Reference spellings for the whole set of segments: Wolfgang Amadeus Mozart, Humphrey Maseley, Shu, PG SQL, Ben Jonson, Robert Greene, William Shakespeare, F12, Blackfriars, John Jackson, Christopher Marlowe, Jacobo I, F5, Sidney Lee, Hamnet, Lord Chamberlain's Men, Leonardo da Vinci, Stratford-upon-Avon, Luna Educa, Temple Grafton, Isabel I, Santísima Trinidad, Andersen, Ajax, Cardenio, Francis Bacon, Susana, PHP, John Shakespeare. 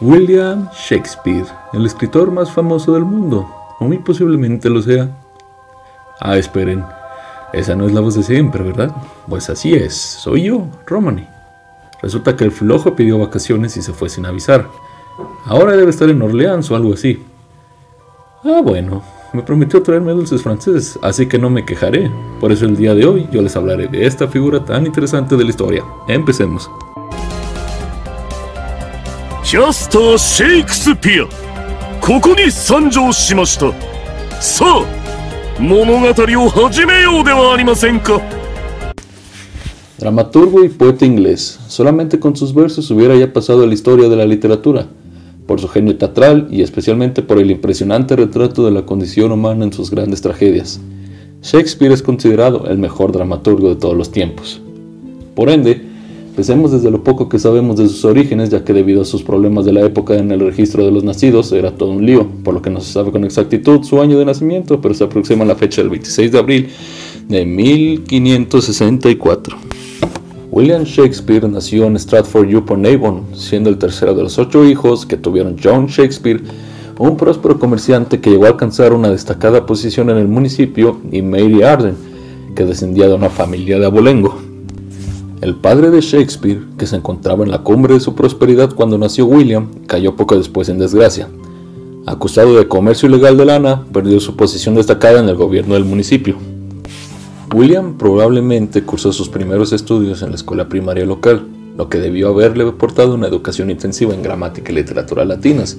William Shakespeare, el escritor más famoso del mundo, o muy posiblemente lo sea. Ah, esperen, esa no es la voz de siempre, ¿verdad? Pues así es, soy yo, Romani. Resulta que el flojo pidió vacaciones y se fue sin avisar. Ahora debe estar en Orleans o algo así. Ah, bueno, me prometió traerme dulces franceses, así que no me quejaré. Por eso el día de hoy yo les hablaré de esta figura tan interesante de la historia. Empecemos. Justin Shakespeare, aquí se ha nacido. Dramaturgo y poeta inglés, solamente con sus versos hubiera ya pasado a la historia de la literatura, por su genio teatral y especialmente por el impresionante retrato de la condición humana en sus grandes tragedias. Shakespeare es considerado el mejor dramaturgo de todos los tiempos. Por ende, empecemos desde lo poco que sabemos de sus orígenes, ya que debido a sus problemas de la época en el registro de los nacidos era todo un lío, por lo que no se sabe con exactitud su año de nacimiento, pero se aproxima a la fecha del 26 de abril de 1564. William Shakespeare nació en Stratford-upon-Avon, siendo el tercero de los 8 hijos que tuvieron John Shakespeare, un próspero comerciante que llegó a alcanzar una destacada posición en el municipio, y Mary Arden, que descendía de una familia de abolengo. El padre de Shakespeare, que se encontraba en la cumbre de su prosperidad cuando nació William, cayó poco después en desgracia. Acusado de comercio ilegal de lana, perdió su posición destacada en el gobierno del municipio. William probablemente cursó sus primeros estudios en la escuela primaria local, lo que debió haberle aportado una educación intensiva en gramática y literatura latinas,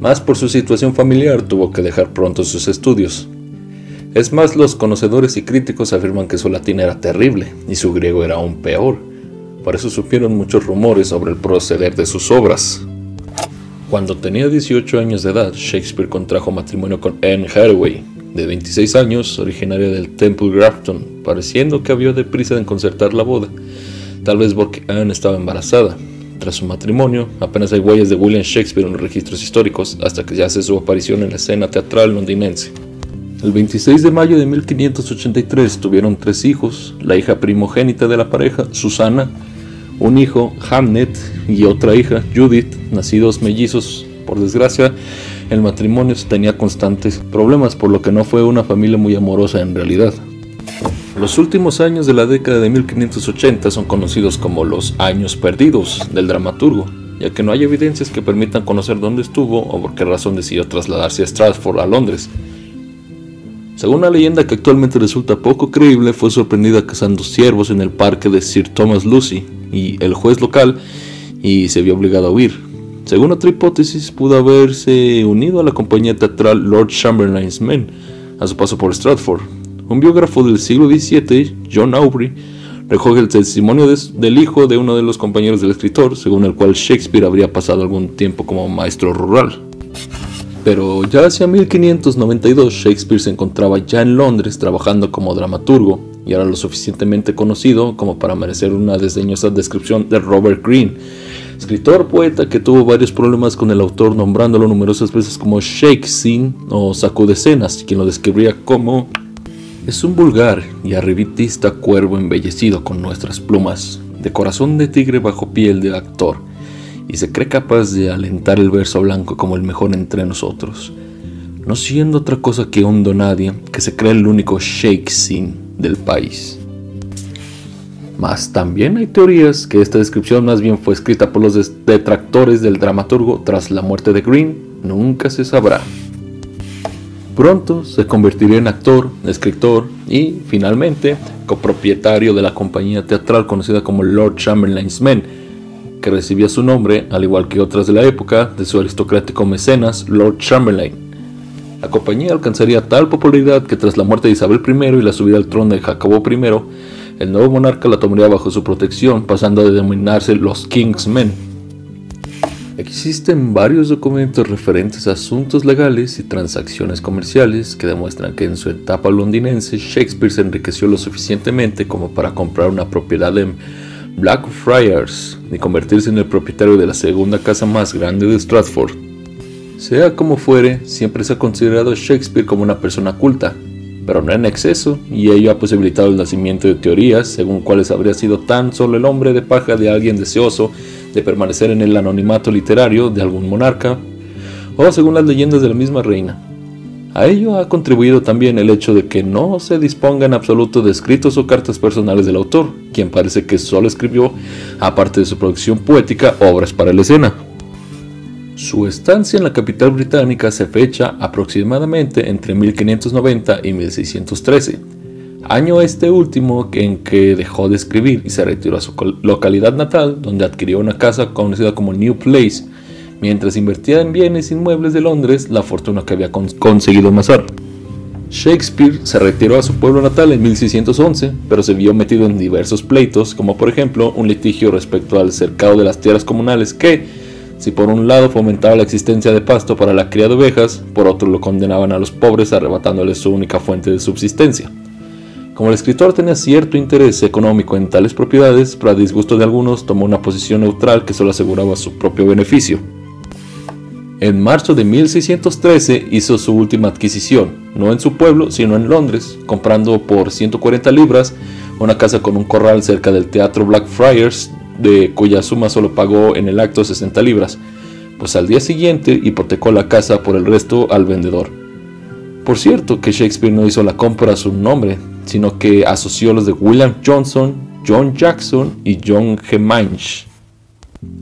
mas por su situación familiar tuvo que dejar pronto sus estudios. Es más, los conocedores y críticos afirman que su latín era terrible y su griego era aún peor. Por eso surgieron muchos rumores sobre el proceder de sus obras. Cuando tenía 18 años de edad, Shakespeare contrajo matrimonio con Anne Hathaway, de 26 años, originaria del Temple Grafton, pareciendo que había deprisa en concertar la boda, tal vez porque Anne estaba embarazada. Tras su matrimonio, apenas hay huellas de William Shakespeare en los registros históricos, hasta que se hace su aparición en la escena teatral londinense. El 26 de mayo de 1583 tuvieron 3 hijos, la hija primogénita de la pareja, Susana, un hijo, Hamnet, y otra hija, Judith, nacidos mellizos. Por desgracia, el matrimonio tenía constantes problemas, por lo que no fue una familia muy amorosa en realidad. Los últimos años de la década de 1580 son conocidos como los años perdidos del dramaturgo, ya que no hay evidencias que permitan conocer dónde estuvo o por qué razón decidió trasladarse a Stratford, a Londres. Según una leyenda que actualmente resulta poco creíble, fue sorprendida cazando ciervos en el parque de Sir Thomas Lucy y el juez local, y se vio obligado a huir. Según otra hipótesis, pudo haberse unido a la compañía teatral Lord Chamberlain's Men a su paso por Stratford. Un biógrafo del siglo XVII, John Aubrey, recoge el testimonio del hijo de uno de los compañeros del escritor, según el cual Shakespeare habría pasado algún tiempo como maestro rural. Pero ya hacia 1592 Shakespeare se encontraba ya en Londres trabajando como dramaturgo, y era lo suficientemente conocido como para merecer una desdeñosa descripción de Robert Greene, escritor poeta que tuvo varios problemas con el autor, nombrándolo numerosas veces como Shakespeare o sacudecenas, quien lo describía como es un vulgar y arribitista cuervo embellecido con nuestras plumas, de corazón de tigre bajo piel de actor, y se cree capaz de alentar el verso blanco como el mejor entre nosotros, no siendo otra cosa que un donadie que se cree el único Shakespeare del país. Mas también hay teorías que esta descripción más bien fue escrita por los detractores del dramaturgo tras la muerte de Greene. Nunca se sabrá. Pronto se convertiría en actor, escritor y, finalmente, copropietario de la compañía teatral conocida como Lord Chamberlain's Men, que recibía su nombre, al igual que otras de la época, de su aristocrático mecenas Lord Chamberlain. La compañía alcanzaría tal popularidad que tras la muerte de Isabel I y la subida al trono de Jacobo I, el nuevo monarca la tomaría bajo su protección, pasando a denominarse los King's Men. Existen varios documentos referentes a asuntos legales y transacciones comerciales que demuestran que en su etapa londinense Shakespeare se enriqueció lo suficientemente como para comprar una propiedad en Blackfriars y convertirse en el propietario de la segunda casa más grande de Stratford. Sea como fuere, siempre se ha considerado a Shakespeare como una persona culta, pero no en exceso, y ello ha posibilitado el nacimiento de teorías según cuales habría sido tan solo el hombre de paja de alguien deseoso de permanecer en el anonimato literario de algún monarca, o según las leyendas de la misma reina. A ello ha contribuido también el hecho de que no se disponga en absoluto de escritos o cartas personales del autor, quien parece que solo escribió, aparte de su producción poética, obras para la escena. Su estancia en la capital británica se fecha aproximadamente entre 1590 y 1613, año este último en que dejó de escribir y se retiró a su localidad natal, donde adquirió una casa conocida como New Place, mientras invertía en bienes inmuebles de Londres la fortuna que había conseguido amasar. Shakespeare se retiró a su pueblo natal en 1611, pero se vio metido en diversos pleitos, como por ejemplo un litigio respecto al cercado de las tierras comunales que, si por un lado fomentaba la existencia de pasto para la cría de ovejas, por otro lo condenaban a los pobres arrebatándoles su única fuente de subsistencia. Como el escritor tenía cierto interés económico en tales propiedades, para disgusto de algunos tomó una posición neutral que solo aseguraba su propio beneficio. En marzo de 1613 hizo su última adquisición, no en su pueblo sino en Londres, comprando por 140 libras una casa con un corral cerca del teatro Blackfriars, de cuya suma solo pagó en el acto 60 libras, pues al día siguiente hipotecó la casa por el resto al vendedor. Por cierto que Shakespeare no hizo la compra a su nombre, sino que asoció los de William Johnson, John Jackson y John Heminges,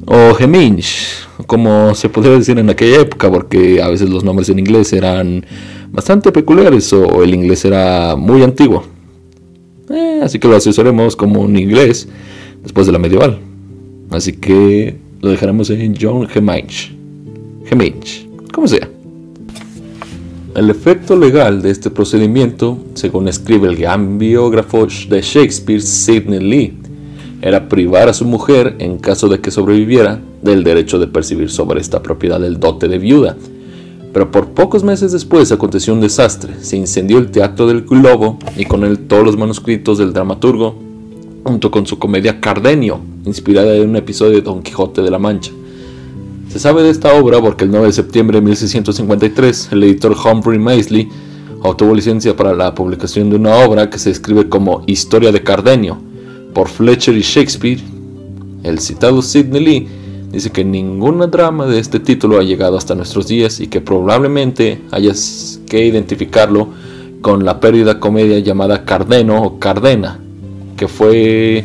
o Heminges, como se podría decir en aquella época, porque a veces los nombres en inglés eran bastante peculiares o el inglés era muy antiguo, así que lo asesoremos como un inglés después de la medieval, así que lo dejaremos en John Heminges, como sea. El efecto legal de este procedimiento, según escribe el gran biógrafo de Shakespeare Sidney Lee, era privar a su mujer, en caso de que sobreviviera, del derecho de percibir sobre esta propiedad el dote de viuda. Pero por pocos meses después aconteció un desastre: se incendió el Teatro del Globo y con él todos los manuscritos del dramaturgo, junto con su comedia Cardenio, inspirada en un episodio de Don Quijote de la Mancha. Se sabe de esta obra porque el 9 de septiembre de 1653, el editor Humphrey Maseley obtuvo licencia para la publicación de una obra que se escribe como Historia de Cardenio, por Fletcher y Shakespeare. El citado Sidney Lee dice que ninguna drama de este título ha llegado hasta nuestros días y que probablemente haya que identificarlo con la perdida comedia llamada Cardeno o Cardena, que fue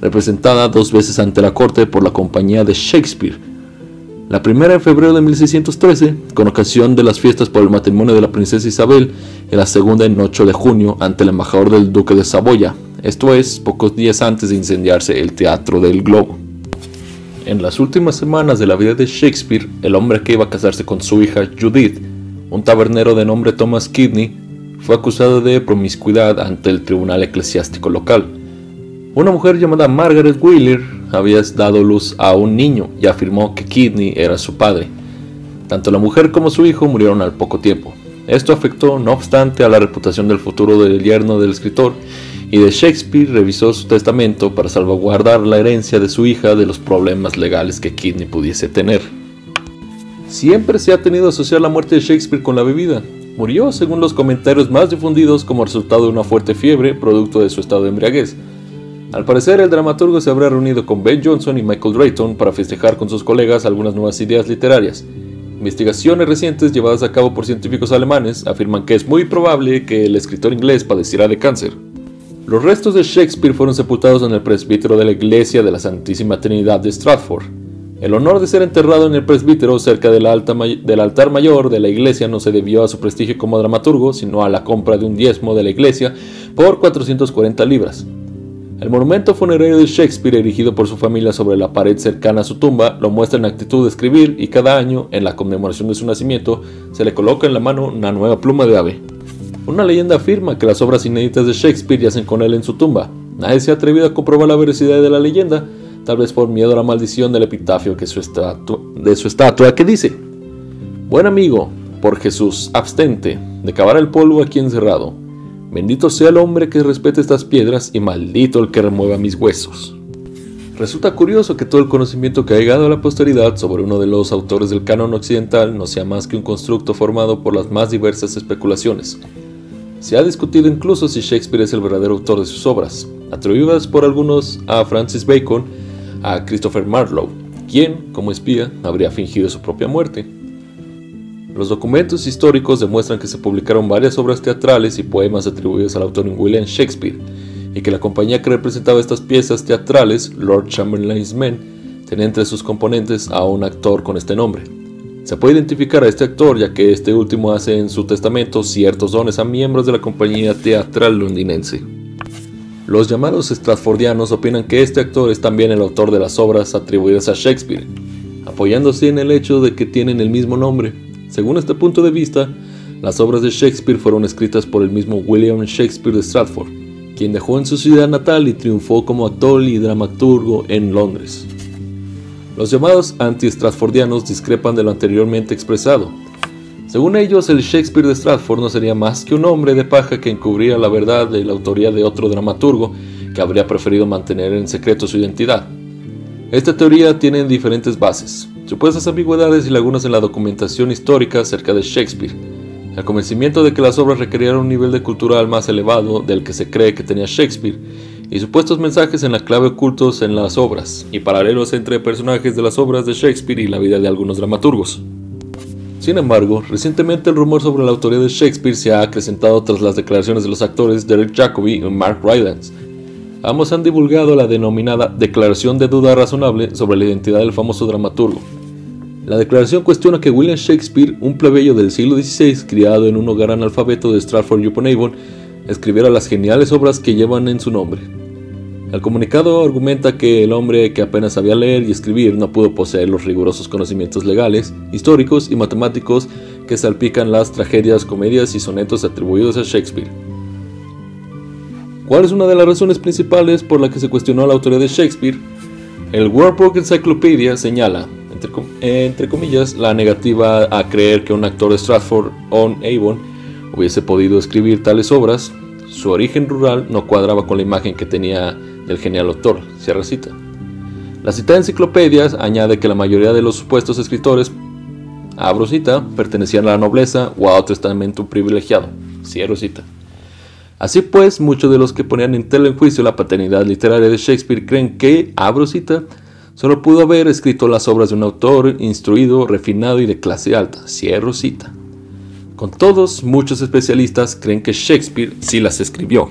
representada dos veces ante la corte por la compañía de Shakespeare. La primera en febrero de 1613, con ocasión de las fiestas por el matrimonio de la princesa Isabel, y la segunda en 8 de junio ante el embajador del duque de Saboya, esto es, pocos días antes de incendiarse el Teatro del Globo. En las últimas semanas de la vida de Shakespeare, el hombre que iba a casarse con su hija Judith, un tabernero de nombre Thomas Kidney, fue acusado de promiscuidad ante el tribunal eclesiástico local. Una mujer llamada Margaret Wheeler había dado luz a un niño y afirmó que Kidney era su padre. Tanto la mujer como su hijo murieron al poco tiempo. Esto afectó, no obstante, a la reputación del futuro del yerno del escritor, y de Shakespeare revisó su testamento para salvaguardar la herencia de su hija de los problemas legales que Kidney pudiese tener. Siempre se ha tenido asociar la muerte de Shakespeare con la bebida. Murió, según los comentarios más difundidos, como resultado de una fuerte fiebre, producto de su estado de embriaguez. Al parecer, el dramaturgo se habrá reunido con Ben Jonson y Michael Drayton para festejar con sus colegas algunas nuevas ideas literarias. Investigaciones recientes llevadas a cabo por científicos alemanes afirman que es muy probable que el escritor inglés padeciera de cáncer. Los restos de Shakespeare fueron sepultados en el presbítero de la iglesia de la Santísima Trinidad de Stratford. El honor de ser enterrado en el presbítero cerca del altar mayor de la iglesia no se debió a su prestigio como dramaturgo, sino a la compra de un diezmo de la iglesia por 440 libras. El monumento funerario de Shakespeare, erigido por su familia sobre la pared cercana a su tumba, lo muestra en actitud de escribir, y cada año, en la conmemoración de su nacimiento, se le coloca en la mano una nueva pluma de ave. Una leyenda afirma que las obras inéditas de Shakespeare yacen con él en su tumba. Nadie se ha atrevido a comprobar la veracidad de la leyenda, tal vez por miedo a la maldición del epitafio que de su estatua que dice: buen amigo, por Jesús, abstente de cavar el polvo aquí encerrado. Bendito sea el hombre que respete estas piedras y maldito el que remueva mis huesos. Resulta curioso que todo el conocimiento que ha llegado a la posteridad sobre uno de los autores del canon occidental no sea más que un constructo formado por las más diversas especulaciones. Se ha discutido incluso si Shakespeare es el verdadero autor de sus obras, atribuidas por algunos a Francis Bacon, a Christopher Marlowe, quien, como espía, habría fingido su propia muerte. Los documentos históricos demuestran que se publicaron varias obras teatrales y poemas atribuidos al autor William Shakespeare, y que la compañía que representaba estas piezas teatrales, Lord Chamberlain's Men, tenía entre sus componentes a un actor con este nombre. Se puede identificar a este actor ya que este último hace en su testamento ciertos dones a miembros de la compañía teatral londinense. Los llamados stratfordianos opinan que este actor es también el autor de las obras atribuidas a Shakespeare, apoyándose en el hecho de que tienen el mismo nombre. Según este punto de vista, las obras de Shakespeare fueron escritas por el mismo William Shakespeare de Stratford, quien dejó en su ciudad natal y triunfó como actor y dramaturgo en Londres. Los llamados anti-stratfordianos discrepan de lo anteriormente expresado. Según ellos, el Shakespeare de Stratford no sería más que un hombre de paja que encubría la verdad de la autoría de otro dramaturgo que habría preferido mantener en secreto su identidad. Esta teoría tiene diferentes bases, supuestas ambigüedades y lagunas en la documentación histórica acerca de Shakespeare, el convencimiento de que las obras requerían un nivel de cultural más elevado del que se cree que tenía Shakespeare, y supuestos mensajes en la clave ocultos en las obras, y paralelos entre personajes de las obras de Shakespeare y la vida de algunos dramaturgos. Sin embargo, recientemente el rumor sobre la autoría de Shakespeare se ha acrecentado tras las declaraciones de los actores Derek Jacobi y Mark Rylance. Ambos han divulgado la denominada Declaración de Duda Razonable sobre la identidad del famoso dramaturgo. La declaración cuestiona que William Shakespeare, un plebeyo del siglo XVI criado en un hogar analfabeto de Stratford-upon-Avon, escribiera las geniales obras que llevan en su nombre. El comunicado argumenta que el hombre que apenas sabía leer y escribir no pudo poseer los rigurosos conocimientos legales, históricos y matemáticos que salpican las tragedias, comedias y sonetos atribuidos a Shakespeare. ¿Cuál es una de las razones principales por la que se cuestionó la autoría de Shakespeare? El Worldbook Encyclopedia señala, entre comillas, la negativa a creer que un actor de Stratford-on-Avon hubiese podido escribir tales obras, su origen rural no cuadraba con la imagen que tenía del genial autor, cierra cita. La citada enciclopedia añade que la mayoría de los supuestos escritores, abro cita, pertenecían a la nobleza o a otro estamento privilegiado, cierro cita. Así pues, muchos de los que ponían en tela en juicio la paternidad literaria de Shakespeare creen que, abro cita, solo pudo haber escrito las obras de un autor instruido, refinado y de clase alta, cierro cita. Con todos, muchos especialistas creen que Shakespeare sí las escribió.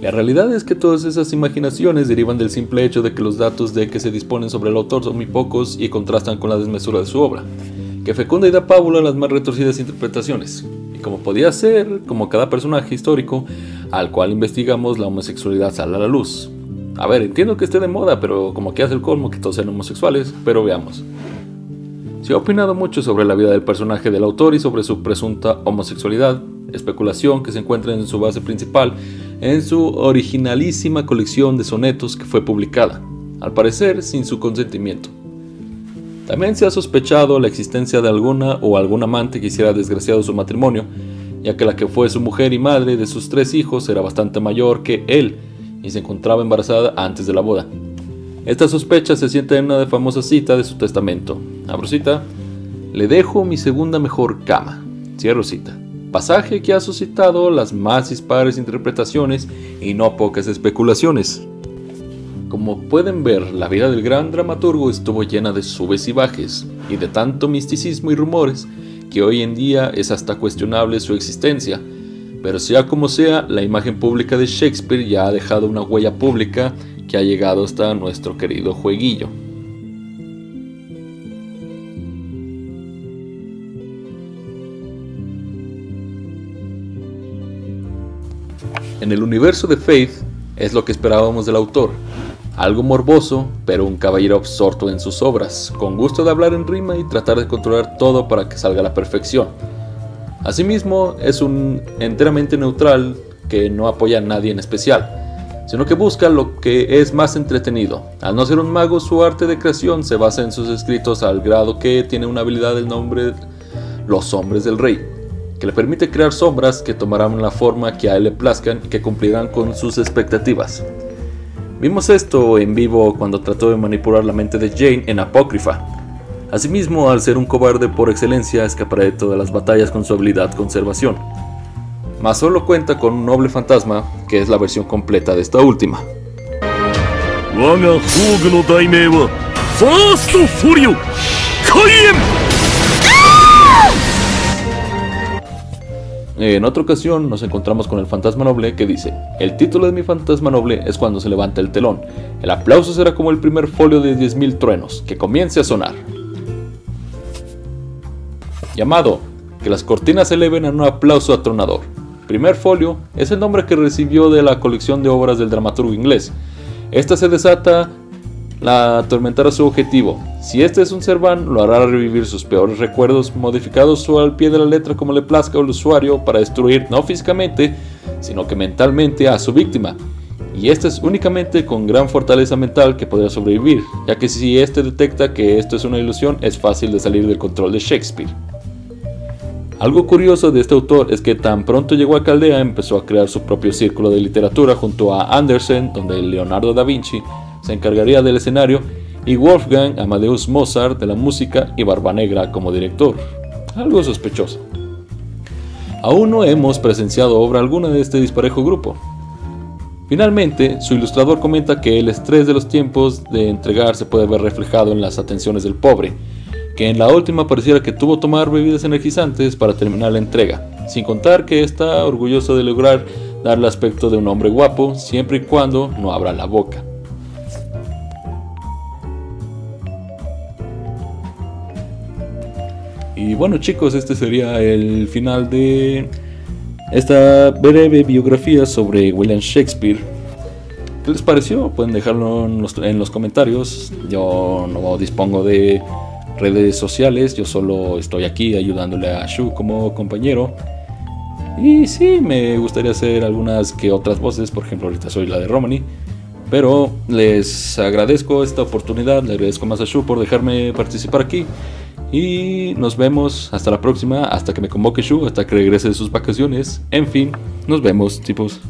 La realidad es que todas esas imaginaciones derivan del simple hecho de que los datos de que se disponen sobre el autor son muy pocos y contrastan con la desmesura de su obra, que fecunda y da pábula a las más retorcidas interpretaciones. Y como podía ser, como cada personaje histórico al cual investigamos, la homosexualidad sale a la luz. A ver, entiendo que esté de moda, pero como que hace el colmo que todos sean homosexuales, pero veamos. Se ha opinado mucho sobre la vida del personaje del autor y sobre su presunta homosexualidad, especulación que se encuentra en su base principal en su originalísima colección de sonetos que fue publicada, al parecer sin su consentimiento. También se ha sospechado la existencia de alguna o algún amante que hiciera desgraciado su matrimonio, ya que la que fue su mujer y madre de sus 3 hijos era bastante mayor que él y se encontraba embarazada antes de la boda. Esta sospecha se sienta en una famosa cita de su testamento. Abro cita, le dejo mi segunda mejor cama. Cierro cita. Pasaje que ha suscitado las más dispares interpretaciones y no pocas especulaciones. Como pueden ver, la vida del gran dramaturgo estuvo llena de subes y bajes, y de tanto misticismo y rumores, que hoy en día es hasta cuestionable su existencia. Pero sea como sea, la imagen pública de Shakespeare ya ha dejado una huella pública que ha llegado hasta nuestro querido jueguillo. En el universo de Faith es lo que esperábamos del autor, algo morboso, pero un caballero absorto en sus obras, con gusto de hablar en rima y tratar de controlar todo para que salga a la perfección. Asimismo, es un enteramente neutral que no apoya a nadie en especial, sino que busca lo que es más entretenido. Al no ser un mago, su arte de creación se basa en sus escritos al grado que tiene una habilidad del nombre Los Hombres del Rey, que le permite crear sombras que tomarán la forma que a él le plazcan y que cumplirán con sus expectativas. Vimos esto en vivo cuando trató de manipular la mente de Jane en Apócrifa. Asimismo, al ser un cobarde por excelencia, escapará de todas las batallas con su habilidad conservación. mas solo cuenta con un noble fantasma, que es la versión completa de esta última. En otra ocasión nos encontramos con el fantasma noble que dice: el título de mi fantasma noble es cuando se levanta el telón. El aplauso será como el primer folio de 10.000 truenos, que comience a sonar. Llamado: que las cortinas se eleven en un aplauso atronador. Primer folio es el nombre que recibió de la colección de obras del dramaturgo inglés. Esta se desata la atormentar a su objetivo. Si este es un Serván, lo hará revivir sus peores recuerdos, modificados o al pie de la letra como le plazca al usuario, para destruir no físicamente, sino que mentalmente a su víctima. Y este es únicamente con gran fortaleza mental que podrá sobrevivir, ya que si este detecta que esto es una ilusión, es fácil de salir del control de Shakespeare. Algo curioso de este autor es que tan pronto llegó a Caldea empezó a crear su propio círculo de literatura junto a Andersen, donde Leonardo da Vinci se encargaría del escenario, y Wolfgang Amadeus Mozart de la música y Barbanegra como director. Algo sospechoso. Aún no hemos presenciado obra alguna de este disparejo grupo. Finalmente, su ilustrador comenta que el estrés de los tiempos de entregar se puede ver reflejado en las atenciones del pobre, que en la última pareciera que tuvo que tomar bebidas energizantes para terminar la entrega, sin contar que está orgulloso de lograr dar el aspecto de un hombre guapo siempre y cuando no abra la boca. Y bueno chicos, este sería el final de esta breve biografía sobre William Shakespeare. ¿Qué les pareció? Pueden dejarlo en los comentarios. Yo no dispongo de redes sociales, yo solo estoy aquí ayudándole a Shu como compañero. Y sí, me gustaría hacer algunas que otras voces, por ejemplo ahorita soy la de Romani, pero les agradezco esta oportunidad, le agradezco más a Shu por dejarme participar aquí. Y nos vemos hasta la próxima, hasta que me convoque Shu, hasta que regrese de sus vacaciones. En fin, nos vemos, tipos.